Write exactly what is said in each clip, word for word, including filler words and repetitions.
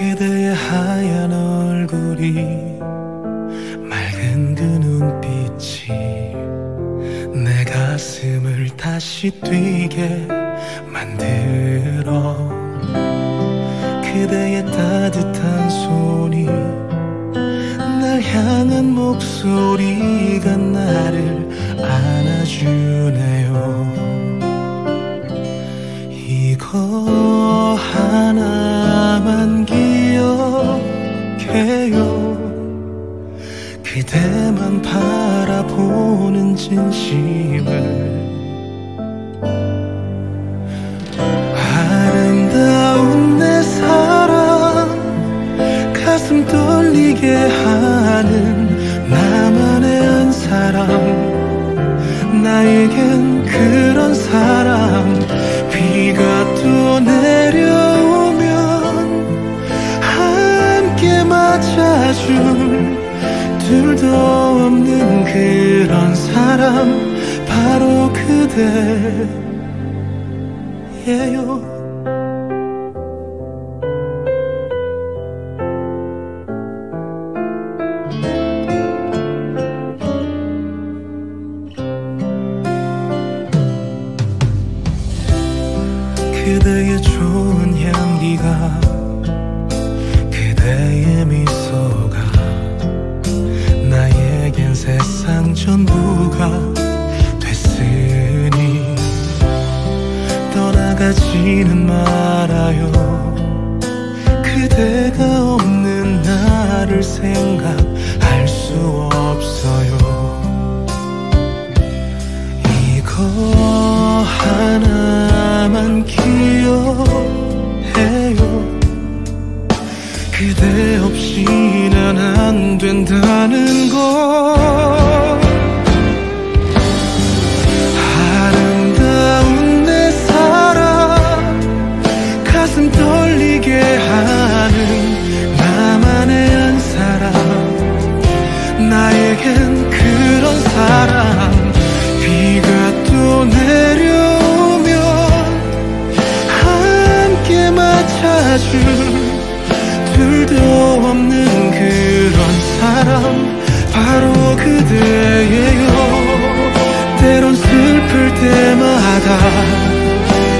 그대의 하얀 얼굴이 맑은 그 눈빛이 내 가슴을 다시 뛰게 만들어 그대의 따뜻한 손이 날 향한 목소리가 나를 안아주네요. 이거 하나만 기억해요. 그대만 바라보는 진심을 아름다운 내 사랑 가슴 떨리게 하는 나만의 한 사랑 나에겐 그런 사랑 비가 또 내려오면 함께 맞아줄 둘도 없는 그런 사람 바로 그대예요. 그대의 좋은 향기가 그대의 미소가 나에겐 세상 전부가 됐으니 떠나가지는 말아요. 그대가 없는 나를 생각할 수 없어요. 이거 하나 나만 기억해요. 그대 없이는 안 된다는 걸 아름다운 내 사랑 가슴 떨리게 하는 나만의 한 사랑 나에겐 그런 사랑 비가 또 내려 둘도 없는 그런 사람 바로 그대예요. 때론 슬플 때마다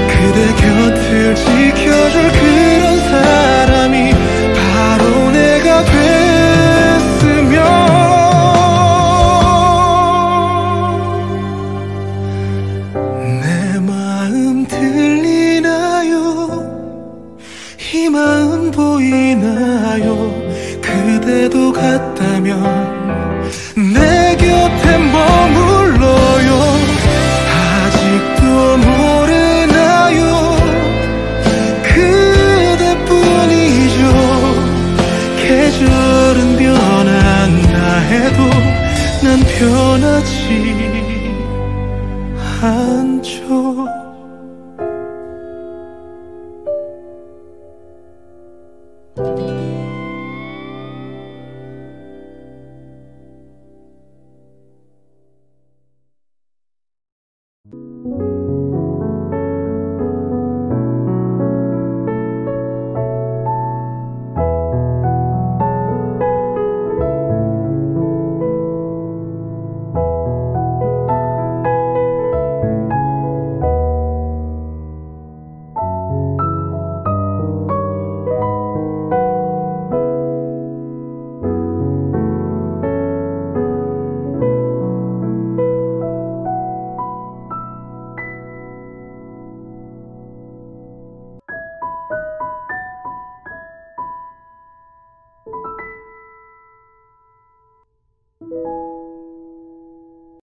그대 곁을 지켜줄 그런 사람이 바로 내가 됐으면 내 마음 들리나요? 이 마음 보이나요? 그대도 같다면 내 곁에 머물러요. 아직도